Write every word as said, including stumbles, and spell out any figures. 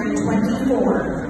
twenty-four.